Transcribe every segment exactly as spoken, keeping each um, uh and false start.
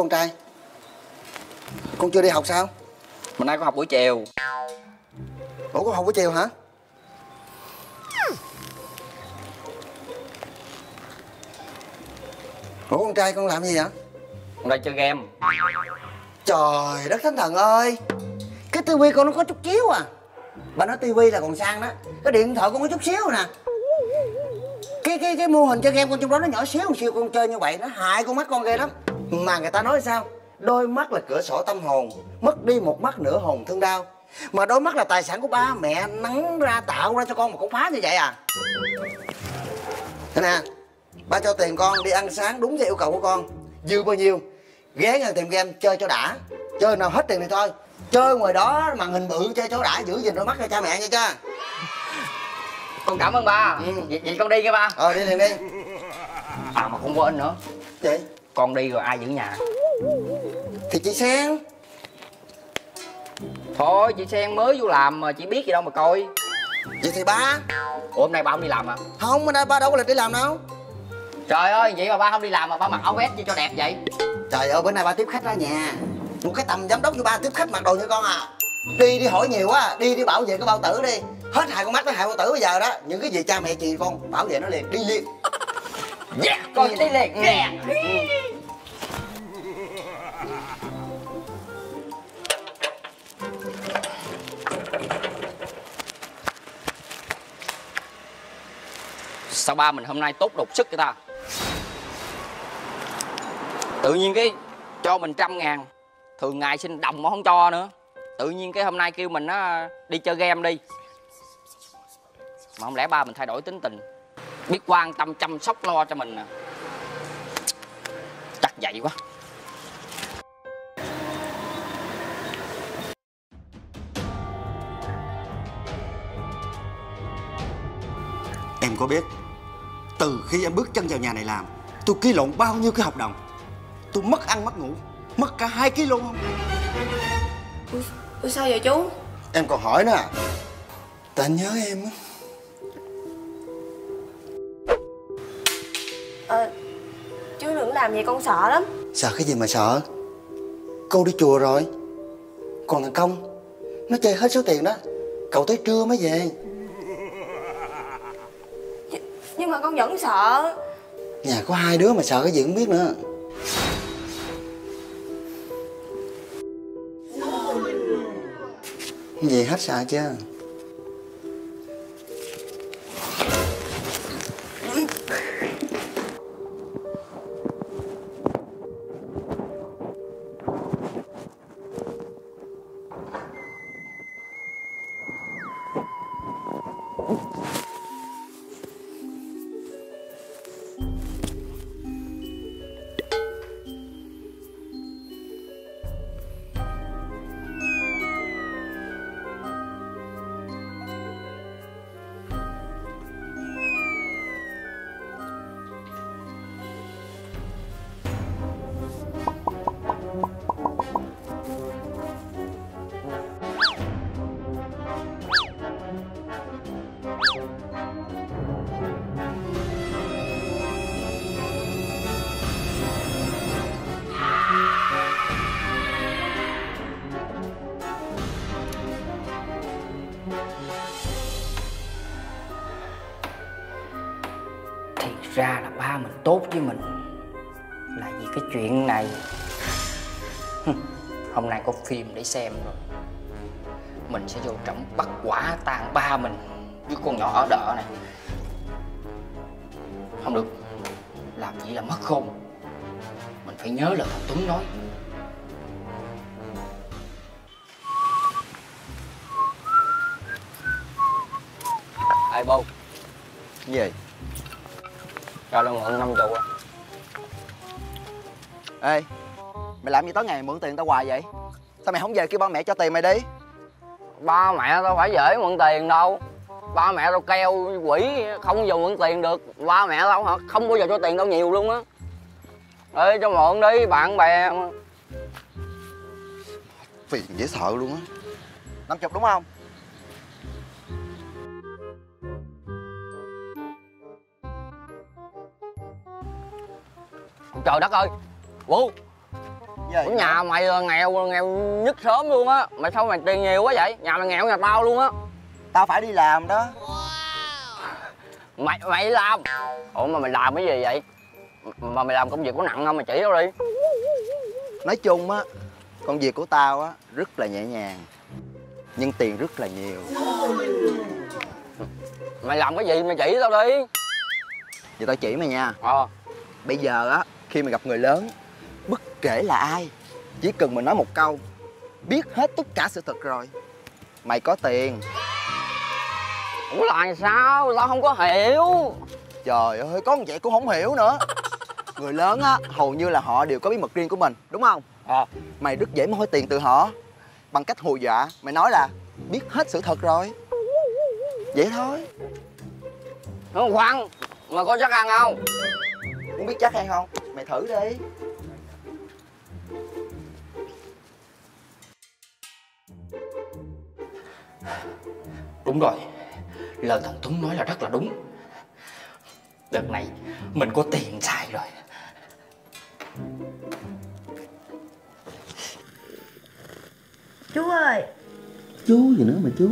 con trai. Con chưa đi học sao? Hôm nay con học buổi chiều. Ủa, con học buổi chiều hả? Ủa, con trai con làm gì vậy? Con đang chơi game. Trời đất thánh thần ơi, cái tivi con nó có chút xíu à. Bà nói tivi là còn sang đó, cái điện thoại con có chút xíu nè. Cái cái cái mô hình chơi game con trong đó nó nhỏ xíu một xíu, con chơi như vậy nó hại con mắt con ghê lắm. Mà người ta nói sao? Đôi mắt là cửa sổ tâm hồn, mất đi một mắt nửa hồn thương đau. Mà đôi mắt là tài sản của ba mẹ nắng ra tạo ra cho con mà con phá như vậy à? Thế nè, ba cho tiền con đi ăn sáng đúng theo yêu cầu của con, dư bao nhiêu ghé nhà tìm game chơi cho đã, chơi nào hết tiền thì thôi. Chơi ngoài đó màn hình bự chơi cho đã, giữ gìn đôi mắt cho cha mẹ nha cha. Con cảm ơn ba. Ừ. Vậy, vậy con đi nha ba. Ờ đi liền đi. À mà không quên nữa. Gì? Con đi rồi ai giữ nhà? Thì chị Sen. Thôi chị Sen mới vô làm mà chị biết gì đâu mà coi. Vậy thì ba. Ủa hôm nay ba không đi làm à? Không, hôm nay ba đâu có lịch đi làm đâu. Trời ơi, vậy mà ba không đi làm mà ba mặc áo vest cho đẹp vậy? Trời ơi, bữa nay ba tiếp khách ra nhà. Một cái tầm giám đốc như ba tiếp khách mặc đồ như con à. Đi đi hỏi nhiều quá, đi đi bảo vệ cái bao tử đi. Hết hại con mắt tới hại bao tử bây giờ đó. Những cái gì cha mẹ chị con bảo vệ nó liền, đi liền. Yeah, con đi liền. Yeah. Sao ba mình hôm nay tốt đột sức vậy ta? Tự nhiên cái cho mình trăm ngàn. Thường ngày xin đồng mà không cho nữa. Tự nhiên cái hôm nay kêu mình á, đi chơi game đi. Mà không lẽ ba mình thay đổi tính tình, biết quan tâm chăm sóc lo cho mình à? Chắc vậy quá. Em có biết, từ khi em bước chân vào nhà này làm, tôi ký lộn bao nhiêu cái hợp đồng. Tôi mất ăn mất ngủ, mất cả hai ký lô không? Ui, ui sao vậy chú? Em còn hỏi nữa à? Tại anh nhớ em á. Ờ, chú đừng làm vậy con sợ lắm. Sợ cái gì mà sợ? Cô đi chùa rồi. Còn thằng Công, nó chơi hết số tiền đó. Cậu tới trưa mới về. Nhưng mà con vẫn sợ. Nhà có hai đứa mà sợ cái gì cũng biết nữa. Gì hết sợ chứ. Ra là ba mình tốt với mình là vì cái chuyện này. Hôm nay có phim để xem rồi. Mình sẽ vô trọng bắt quả tang ba mình với con nhỏ ở đợ này. Không được, làm vậy là mất khôn. Mình phải nhớ lời thằng Tuấn nói. Ai bô? Cái gì? Cho tao mượn năm triệu. Ê, mày làm gì tới ngày mượn tiền tao hoài vậy? Sao mày không về kêu ba mẹ cho tiền mày đi? Ba mẹ tao phải dễ mượn tiền đâu. Ba mẹ tao keo quỷ không giờ mượn tiền được. Ba mẹ tao hả, không bao giờ cho tiền tao nhiều luôn á. Ê, cho mượn đi, bạn bè mà. Phiền dễ sợ luôn á. Năm chục đúng không? Trời đất ơi, wow. Ở nhà mày nghèo nghèo nhất sớm luôn á. Mày sao mày tiền nhiều quá vậy? Nhà mày nghèo nhà tao luôn á. Tao phải đi làm đó. Mày mày làm? Ủa mà mày làm cái gì vậy? Mà mày làm công việc có nặng không? Mày chỉ tao đi. Nói chung á, công việc của tao á rất là nhẹ nhàng, nhưng tiền rất là nhiều. Mày làm cái gì mày chỉ tao đi. Vậy tao chỉ mày nha. Ờ. Bây giờ á, khi mà gặp người lớn, bất kể là ai, chỉ cần mình nói một câu, biết hết tất cả sự thật rồi. Mày có tiền. Ủa là sao? Tao không có hiểu. Trời ơi, có như vậy cũng không hiểu nữa. Người lớn á, hầu như là họ đều có bí mật riêng của mình, đúng không? À. Mày rất dễ moi tiền từ họ. Bằng cách hù dọa, mày nói là biết hết sự thật rồi. Vậy thôi. Không khoan, mà có chắc ăn không? Muốn biết chắc hay không? Mày thử đi. Đúng rồi, lời thằng Tuấn nói là rất là đúng. Đợt này mình có tiền xài rồi. Chú ơi. Chú gì nữa mà chú?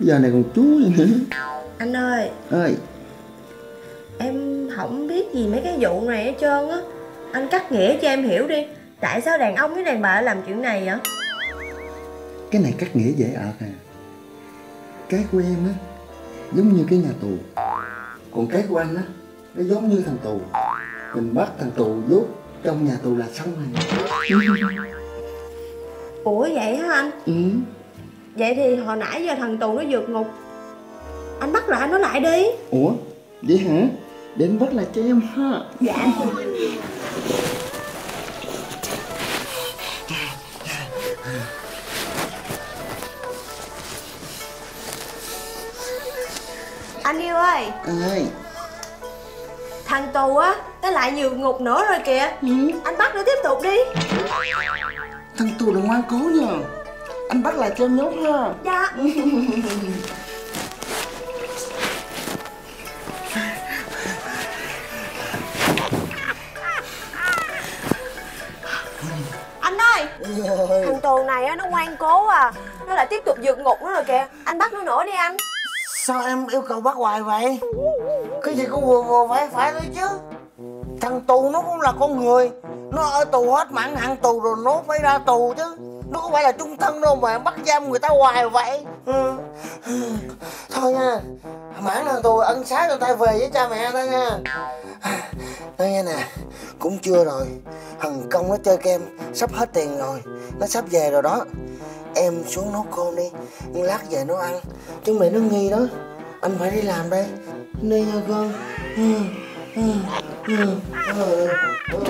Giờ này còn chú gì nữa? Anh ơi. Ơi. Em không biết gì mấy cái vụ này hết trơn á. Anh cắt nghĩa cho em hiểu đi. Tại sao đàn ông với đàn bà làm chuyện này vậy? Cái này cắt nghĩa dễ ợt à. Cái của em á giống như cái nhà tù. Còn cái của anh á nó giống như thằng tù. Mình bắt thằng tù nhốt trong nhà tù là xong rồi. Ủa vậy hả anh? Ừ. Vậy thì hồi nãy giờ thằng tù nó vượt ngục, anh bắt lại nó lại đi. Ủa? Vậy hả? Để anh bắt lại cho em ha. Dạ. Anh yêu ơi. Ơi. Thằng tù á, nó lại vượt ngục nữa rồi kìa. Ừ. Anh bắt nó tiếp tục đi. Thằng tù là ngoan cố nha. Anh bắt lại cho em nhốt nha. Dạ. Anh ơi. Ôi. Thằng tù này á, nó ngoan cố à. Nó lại tiếp tục vượt ngục nữa rồi kìa. Anh bắt nó nữa đi anh. Sao em yêu cầu bắt hoài vậy? Cái gì cũng vừa vừa phải phải thôi chứ. Thằng tù nó cũng là con người. Nó ở tù hết mãn hạn tù rồi nó phải ra tù chứ. Nó không phải là trung thân đâu mà bắt giam người ta hoài vậy. Ừ. Thôi nha, mãn hạn tù ân xá người ta về với cha mẹ ta nha. Nói nghe nè, cũng chưa rồi. Thằng Công nó chơi kem, sắp hết tiền rồi. Nó sắp về rồi đó. Em xuống nấu cơm đi, lát về nấu ăn. Chứ mẹ nó nghi đó. Anh phải đi làm đây. Đi nha con. Ừ. Ừ. Ừ. Ừ. Ừ.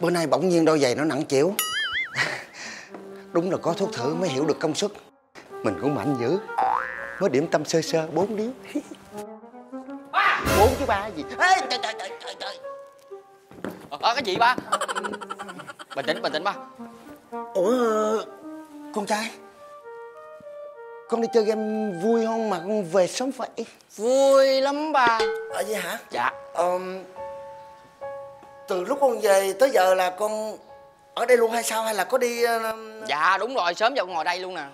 Bữa nay bỗng nhiên đôi giày nó nặng chịu. Đúng là có thuốc thử mới hiểu được công suất. Mình cũng mạnh dữ. Mới điểm tâm sơ sơ bốn điếu. Bốn chứ ba gì? Ê, trời trời trời trời trời. Ờ, cái gì ba? Bình tĩnh, bình tĩnh ba. Ủa, con trai, con đi chơi game vui không mà con về sớm vậy? Vui lắm ba. Ờ vậy hả? Dạ. Ờ, từ lúc con về tới giờ là con ở đây luôn hay sao? Hay là có đi... Dạ đúng rồi, sớm giờ con ngồi đây luôn nè.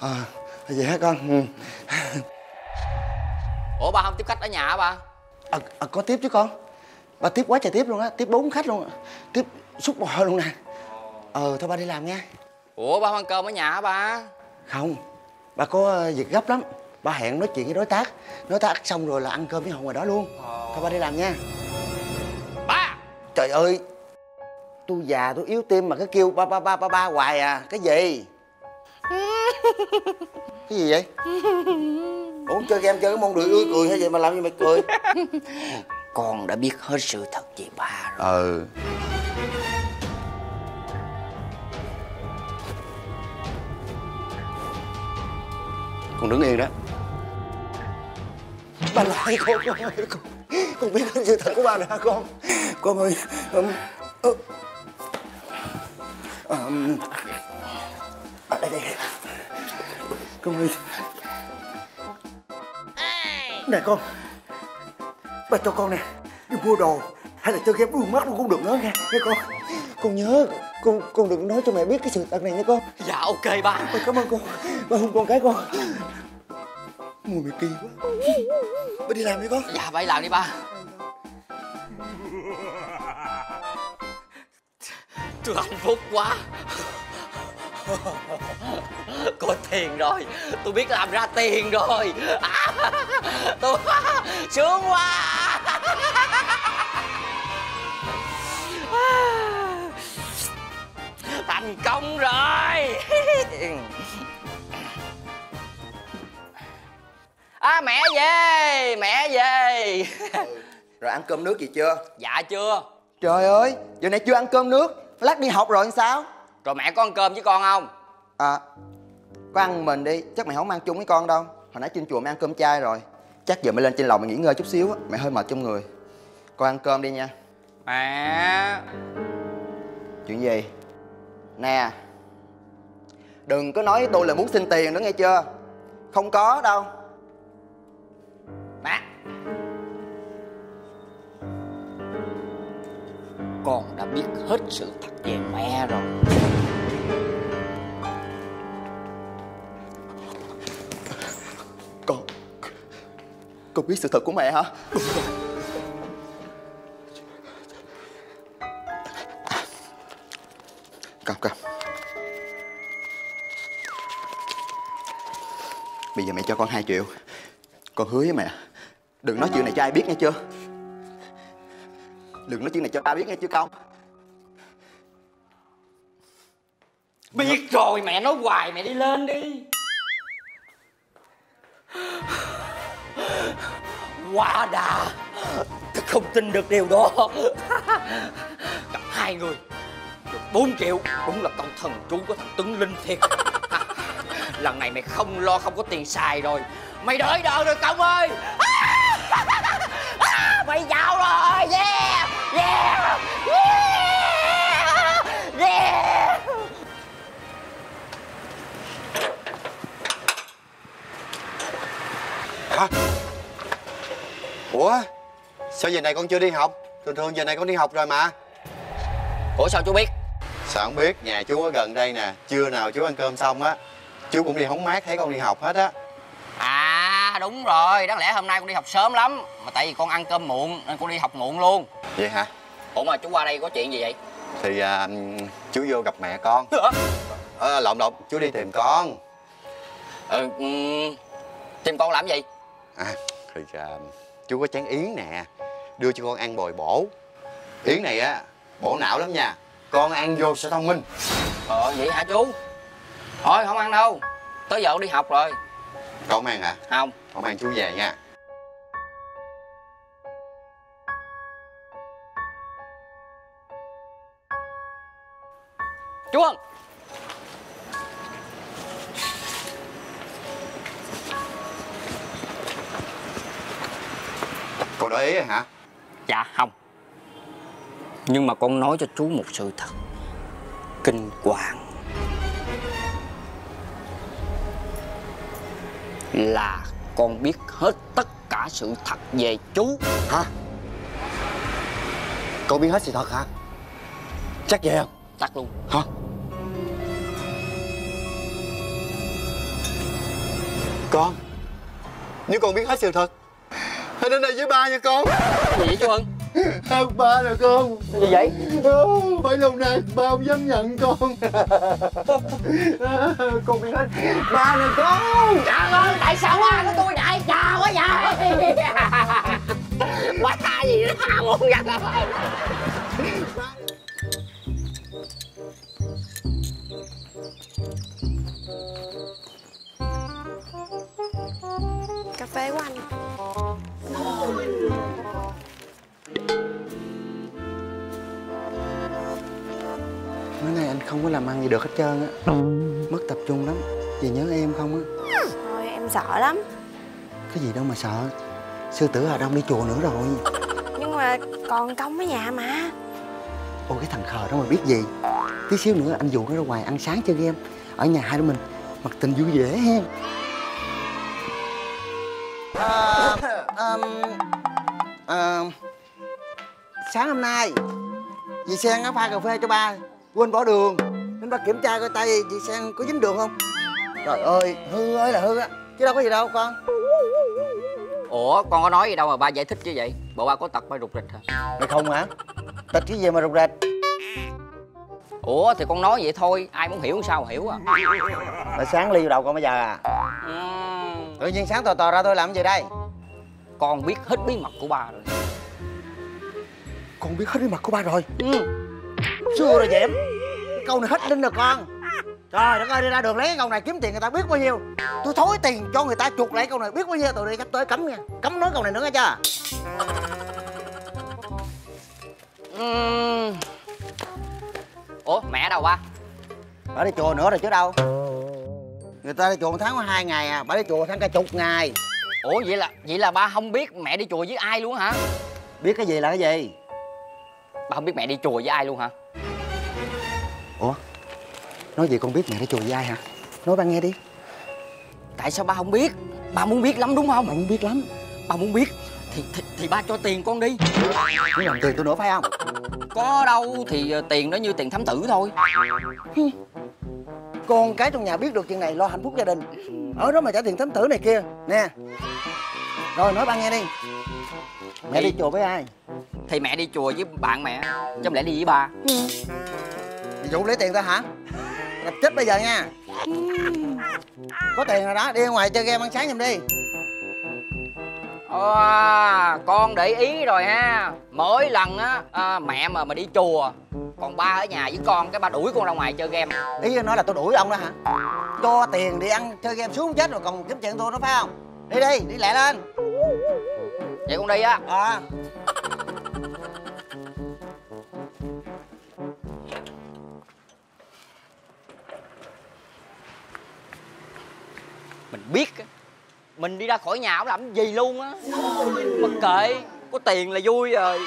Ờ, à, vậy hả con? Ủa ba không tiếp khách ở nhà hả ba? Ờ, à, à, có tiếp chứ con. Ba tiếp quá trời tiếp luôn á, tiếp bốn khách luôn á. Tiếp súp bò luôn nè. Ờ, thôi ba đi làm nha. Ủa ba không ăn cơm ở nhà hả ba? Không, ba có việc gấp lắm. Ba hẹn nói chuyện với đối tác. Đối tác xong rồi là ăn cơm với họ ngoài đó luôn. Thôi ba đi làm nha. Ba! Trời ơi, tôi già tôi yếu tim mà cứ kêu ba ba ba ba ba hoài à. Cái gì? Cái gì vậy? Ủa chơi game chơi cái môn đuổi ươi cười hay vậy mà làm gì mày cười? Con đã biết hết sự thật về ba rồi. Ừ. Con đứng yên đó. Ba lại con ơi, con, con biết sự thật của ba nè con. Con ơi, um, uh, um, à, đây đây. Con ơi. Nè con, ba cho con nè, đi mua đồ hay là chơi game buồn mắt cũng được nữa nghe, nghe con. Con nhớ, con con đừng nói cho mẹ biết cái sự thật này nha con. Dạ ok ba. Ba cảm ơn con, ba hôn con cái con. Mùi mày kỳ quá. Ba đi làm đi con. Dạ ba đi làm đi ba. Tôi hạnh phúc quá. Có tiền rồi, tôi biết làm ra tiền rồi. À, tôi sướng quá. Thành công rồi. À, mẹ về, mẹ về. Ừ. Rồi ăn cơm nước gì chưa? Dạ chưa. Trời ơi, giờ này chưa ăn cơm nước, lát đi học rồi làm sao? Rồi mẹ có ăn cơm với con không? À, có ăn mình đi, chắc mày không ăn chung với con đâu. Hồi nãy trên chùa mày ăn cơm chay rồi. Chắc giờ mày lên trên lầu mày nghỉ ngơi chút xíu á, mẹ hơi mệt trong người. Con ăn cơm đi nha. Mẹ. Chuyện gì? Nè, đừng có nói tôi là muốn xin tiền nữa nghe chưa? Không có đâu. Mẹ. Con đã biết hết sự thật về mẹ rồi. Con, con biết sự thật của mẹ hả? Đúng rồi. Cầm cầm. Bây giờ mẹ cho con hai triệu. Con hứa với mẹ, đừng nói chuyện này cho ai biết nghe chưa? Đừng nói chuyện này cho ba biết nghe chưa con? Biết rồi, mẹ nói hoài, mẹ đi lên đi. Quá đà, tôi không tin được điều đó. Gặp hai người, được bốn triệu, đúng là con thần chú của thằng Tuấn Linh thiệt. Lần này mày không lo không có tiền xài rồi, mày đợi đợi rồi Công ơi. Mày giàu rồi, yeah, yeah, yeah, yeah. Hả? Ủa? Sao giờ này con chưa đi học? Thường thường giờ này con đi học rồi mà. Ủa sao chú biết? Sao không biết, nhà chú ở gần đây nè. Trưa nào chú ăn cơm xong á, chú cũng đi hóng mát thấy con đi học hết á. À đúng rồi, đáng lẽ hôm nay con đi học sớm lắm, mà tại vì con ăn cơm muộn nên con đi học muộn luôn. Vậy hả? Ủa mà chú qua đây có chuyện gì vậy? Thì à, chú vô gặp mẹ con. À, lộn lộn, chú đi tìm con. Ừ, tìm con làm gì? À, thì à, chú có chén yến nè, đưa cho con ăn bồi bổ. Yến này á, bổ não lắm nha, con ăn vô sẽ thông minh. Ờ vậy hả chú? Thôi không ăn đâu, tới giờ đi học rồi. Con mang hả? Không. Con mang chú về nha. Chú Hân. Con để ý hả? Dạ không. Nhưng mà con nói cho chú một sự thật kinh hoàng. Là con biết hết tất cả sự thật về chú. Hả? Con biết hết sự thật hả? Chắc vậy không? Chắc luôn. Hả? Con, nếu con biết hết sự thật, hãy đến đây với ba nha con. Gì vậy chú Hân? Không, ba nè con. Gì vậy? Mấy lần này ba không dám nhận con. Con bị hết. Ba nè con. Trời ơi, tại sao ba của tôi đại trà quá vậy? Quá tha gì nó tha luôn vậy. Cà phê của anh. Mấy nay anh không có làm ăn gì được hết trơn á. Mất tập trung lắm. Vì nhớ em không á. Thôi em Em sợ lắm. Cái gì đâu mà sợ, sư tử Hà Đông đi chùa nữa rồi. Nhưng mà còn Công ở nhà mà. Ôi cái thằng khờ đó mà biết gì. Tí xíu nữa anh dụ nó ra ngoài ăn sáng chơi game. Ở nhà hai đứa mình mặc tình vui vẻ ha. À, um, à, sáng hôm nay dì Sen nó pha cà phê cho ba, quên bỏ đường. Nên ba kiểm tra coi tay dì Sen có dính đường không. Trời ơi, hư ơi là hư á, chứ đâu có gì đâu con. Ủa, con có nói gì đâu mà ba giải thích chứ vậy? Bộ ba có tật ba rụt rịch hả? Mày không hả? Tật cái gì mà rụt rịch? Ủa, thì con nói vậy thôi, ai muốn hiểu sao hiểu à. Mà sáng ly vào đầu con bây giờ à? Ừ. Tự nhiên sáng tò tò ra tôi làm gì đây? Con biết hết bí mật của ba rồi. Con biết hết bí mật của ba rồi? Ừ. Xưa rồi Diễm, cái câu này hết linh rồi con. Trời đất ơi, đi ra đường lấy cái câu này kiếm tiền người ta biết bao nhiêu. Tôi thối tiền cho người ta chuột lại câu này biết bao nhiêu. Tụi đi sắp tới cấm nha, cấm nói câu này nữa nghe chưa. uhm. Ủa mẹ đâu ba? Bà đi chùa nữa rồi chứ đâu. Người ta đi chùa một tháng có hai ngày à, bà đi chùa tháng cả chục ngày. Ủa vậy là vậy là ba không biết mẹ đi chùa với ai luôn hả? Biết cái gì là cái gì? Ba không biết mẹ đi chùa với ai luôn hả? Ủa? Nói gì con biết mẹ đi chùa với ai hả? Nói ba nghe đi. Tại sao ba không biết? Ba muốn biết lắm đúng không? Ba muốn biết lắm. Ba muốn biết thì thì, thì ba cho tiền con đi. Muốn làm tiền tôi nữa phải không? Có đâu, thì tiền nó như tiền thám tử thôi. Con cái trong nhà biết được chuyện này lo hạnh phúc gia đình. Ở đó mà trả tiền thám tử này kia nè. Rồi nói ba nghe đi. Mẹ đi, đi chùa với ai? Thì mẹ đi chùa với bạn mẹ. Chứ lẽ đi với ba. Mày dụ lấy tiền tao hả? Gặp chết bây giờ nha. Có tiền rồi đó, đi ngoài chơi game ăn sáng giùm đi. À, con để ý rồi ha. Mỗi lần á à, mẹ mà mà đi chùa, còn ba ở nhà với con, cái ba đuổi con ra ngoài chơi game. Ý nó là tôi đuổi ông đó hả? Cho tiền đi ăn chơi game xuống chết rồi còn kiếm chuyện tôi nữa phải không? Đi đi, đi lẹ lên. Vậy con đi á. À. Mình biết mình đi ra khỏi nhà không làm gì luôn á, mặc kệ, có tiền là vui rồi.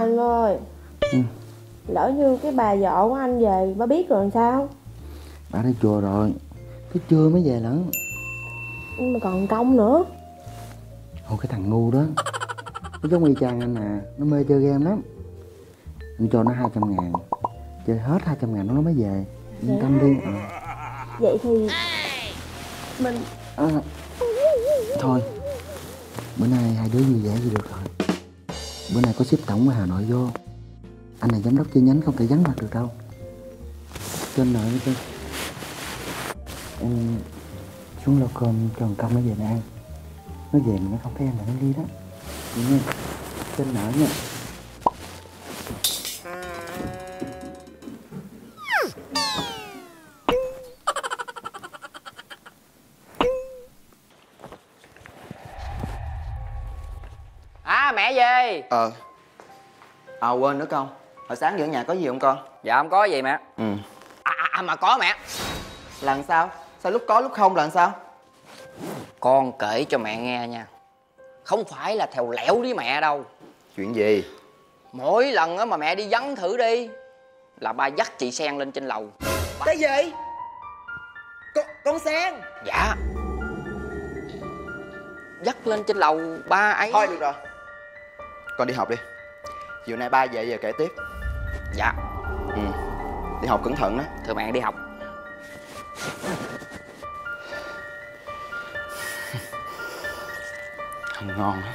Anh ơi, ừ. Lỡ như cái bà vợ của anh về, bà biết rồi làm sao? Bà đi chùa rồi, tới trưa mới về lận. Nhưng mà còn Công nữa. Ôi cái thằng ngu đó, nó giống y chang anh à, nó mê chơi game lắm. Anh cho nó hai trăm ngàn, chơi hết hai trăm ngàn nó mới về. Yên tâm đi. À. Vậy thì... Mình... À, thôi, bữa nay hai đứa vui vẻ gì được rồi. Bữa nay có ship tổng ở Hà Nội vô. Anh này giám đốc chi nhánh không thể vắng mặt được đâu. Trên nội đi. Em xuống lo cơm cho thằng Công nó về nè ăn. Nó về mà nó không thấy em là nó đi đó. Vậy nha. Trên nội nha. Mẹ về. Ờ à quên nữa con, hồi sáng giờ ở nhà có gì không con? Dạ không có gì mẹ. Ừ. À, à, à mà có mẹ. Là làm sao? Sao lúc có lúc không là làm sao? Con kể cho mẹ nghe nha. Không phải là thèo lẻo với mẹ đâu. Chuyện gì? Mỗi lần á mà mẹ đi vắng thử đi là ba dắt chị Sen lên trên lầu ba... Cái gì? Con, con Sen? Dạ. Dắt lên trên lầu ba ấy. Thôi được rồi, con đi học đi, chiều nay ba về giờ kể tiếp. Dạ. Ừ. Đi học cẩn thận đó. Thưa mẹ đi học. Không ngon đó.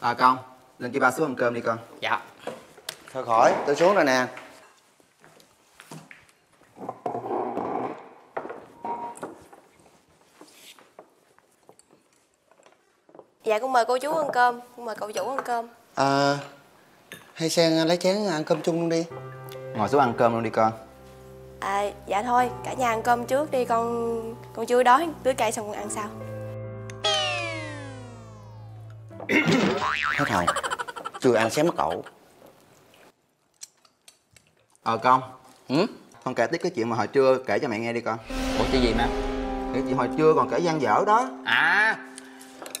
À con, lên kia ba xuống ăn cơm đi con. Dạ. Thôi khỏi, tôi xuống rồi nè. Dạ con mời cô chú ăn cơm, con mời cậu chủ ăn cơm. À, hay sang lấy chén ăn cơm chung luôn đi. Ngồi xuống ăn cơm luôn đi con. À, dạ thôi, cả nhà ăn cơm trước đi con, con chưa đói, tưới cây xong con ăn sau. Hết hồn, chưa ăn xém mất cậu. Ờ con, ừ? Con kể tiếp cái chuyện mà hồi trưa kể cho mẹ nghe đi con. Ủa chuyện gì mà? Cái chuyện hồi trưa còn kể gian dở đó. À,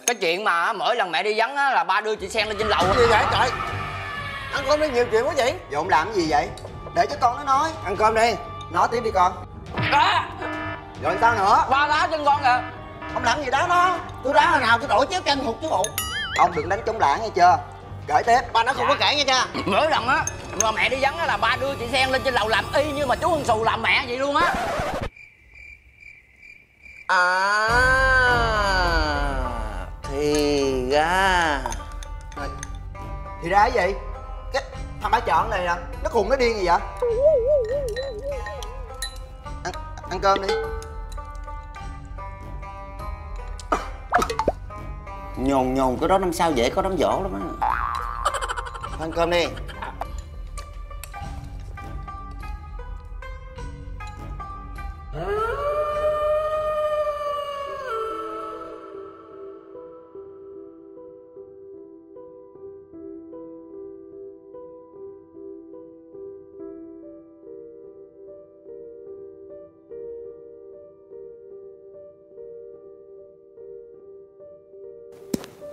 cái chuyện mà mỗi lần mẹ đi vắng là ba đưa chị Sen lên trên lầu. Cái gì vậy trời? Ăn cơm đi, nhiều chuyện quá vậy. Vậy ông làm cái gì vậy? Để cho con nó nói. Ăn cơm đi, nói tiếp đi con. À, rồi sao nữa? Ba đá chân con kìa. Ông làm gì đá nó? Tôi đá hồi nào tôi đổi chéo canh hụt chứ bộ. Ông đừng đánh chống lảng nghe chưa? Kể tiếp. Ba nó không dạ. có kể nghe chưa? Mỗi lần á mà mẹ đi vắng á là ba đưa chị Sen lên trên lầu làm y như mà chú Hân Xù làm mẹ vậy luôn á. À thì ra thì ra cái gì? Cái thằng bá chọn này nè, nó khùng nó điên gì vậy? Ăn, ăn cơm đi. Nhồn nhồn cái đó năm sau dễ có đám giỗ lắm á. Ăn cơm đi.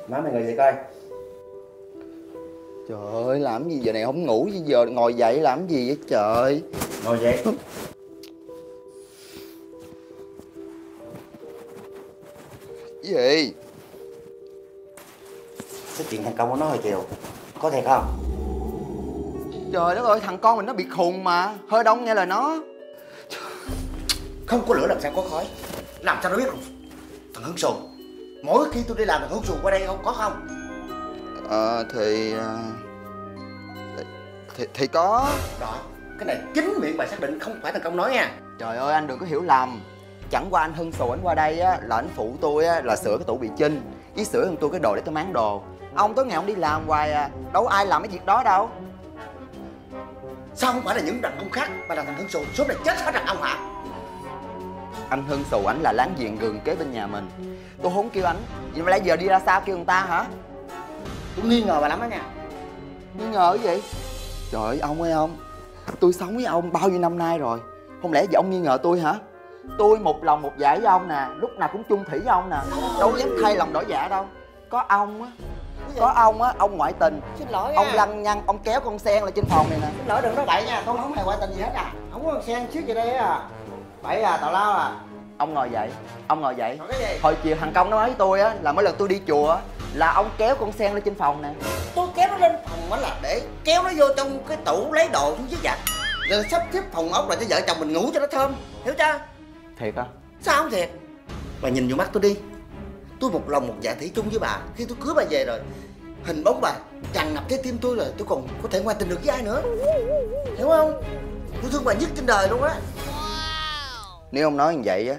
Má mày ngồi dậy coi. Trời ơi, làm gì giờ này không ngủ chứ giờ ngồi dậy làm gì vậy trời? Ngồi dậy. Gì? Cái chuyện thằng con của nó hồi chiều có thiệt không? Trời đất ơi, thằng con mình nó bị khùng mà. Hơi đông nghe lời nó. Không có lửa làm sao có khói. Làm sao nó biết không? Thằng Hương Sù, mỗi khi tôi đi làm là Hương Sù qua đây không có không? Ờ thì... Thì, thì có. Đó, cái này chính miệng bà xác định không phải thằng Công nói nha. Trời ơi anh đừng có hiểu lầm. Chẳng qua anh Hưng Sù anh qua đây á, là anh phụ tôi á, là sửa cái tủ bị chinh. Với sửa hơn tôi cái đồ để tôi máng đồ. Ông tới ngày ông đi làm hoài à, đâu ai làm cái việc đó đâu. Sao không phải là những đàn ông khác mà là thằng Hưng Sù suốt này chết hết đàn ông hả? Anh Hưng Sù ảnh là láng giềng gần kế bên nhà mình. Tôi không kêu ảnh, vậy mà lại giờ đi ra sao kêu người ta hả? Tôi nghi ngờ bà lắm đó nha. Nghi ngờ cái gì? Trời ơi ông ơi ông, tôi sống với ông bao nhiêu năm nay rồi. Không lẽ giờ ông nghi ngờ tôi hả? Tôi một lòng một dạ với ông nè, lúc nào cũng chung thủy với ông nè. Đâu dám thay lòng đổi dạ đâu. Có ông á, có ông á, ông ngoại tình. Xin lỗi ông nha. Lăng nhăng, ông kéo con Sen lên trên phòng này nè. Xin lỗi đừng nói bậy nha, con không hề ngoại tình gì hết à. Không có con Sen trước gì đây à. Bậy à, tào lao à. Ông ngồi dậy, ông ngồi dậy. Hồi chiều thằng Công nó nói với tôi á, là mỗi lần tôi đi chùa á, là ông kéo con Sen lên trên phòng nè. Tôi kéo nó lên phòng á là để kéo nó vô trong cái tủ lấy đồ xuống dưới giặt. Rồi sắp xếp phòng ốc là cho vợ chồng mình ngủ cho nó thơm, hiểu chưa? Thiệt hả? Sao không thiệt? Bà nhìn vô mắt tôi đi. Tôi một lòng một dạ thủy chung với bà. Khi tôi cưới bà về rồi, hình bóng bà tràn ngập trái tim tôi rồi. Tôi còn có thể ngoại tình được với ai nữa, hiểu không? Tôi thương bà nhất trên đời luôn á. Nếu ông nói như vậy á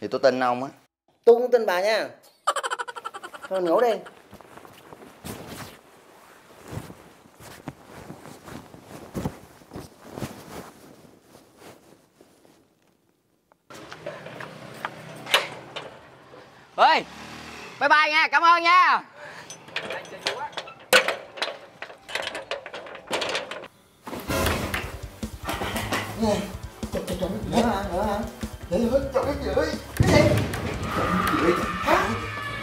thì tôi tin ông á. Tôi cũng tin bà nha. Thôi ngủ đi. Ơi, bye bye nha, cảm ơn nha. Nè, trời trời trời, nữa hả, nữa hả? Trời ơi, trời ơi, trời ơi, cái gì? Trời ơi, hả?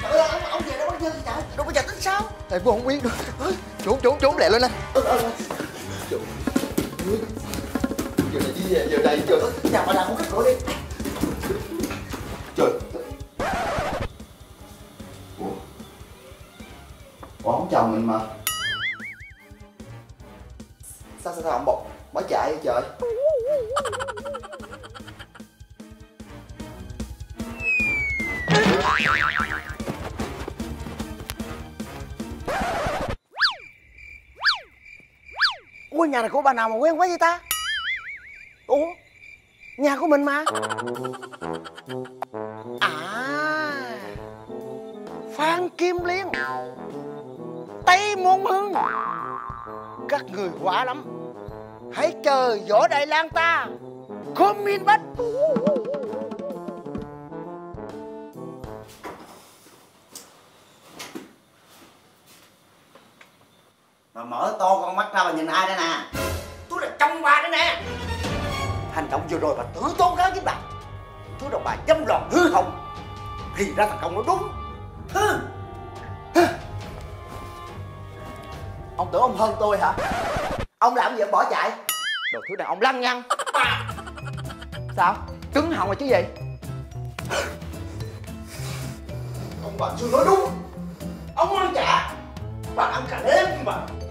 Trời ơi, ông, ông về đâu có chơi gì trời? Đâu có giật tính sao? Thầy vô không yên đâu. Trốn, trốn, trốn lẹ lên nè. Trời ơi, trời ơi. Giờ này đi về, giờ này, trời ơi. Nhà bà làm không cắt cổ đi. Trời. Ông chồng mình mà sao sao sao ông bỏ bỏ chạy vậy trời? Ôi nhà này của bà nào mà quen quá vậy ta? Ủa, nhà của mình mà. À, Phan Kim Liên, Tây Môn Hưng, các người quá lắm. Hãy chờ võ Đại Lang ta khom min bách. Mà mở to con mắt ra mà nhìn ai đây nè? Tôi là chồng bà đây nè. Hành động vừa rồi bà tự tố cáo với bà. Tôi đồng bà dâm loạn hư hỏng. Thì ra thằng Công nó đúng. Hừ. Ông tưởng ông hơn tôi hả? Ông làm gì ông bỏ chạy? Đồ thứ đàn ông lăng nhăng. Sao? Cứng họng rồi chứ gì? Ông bà chưa nói đúng. Ông ăn chả. Bà ăn cả đêm mà.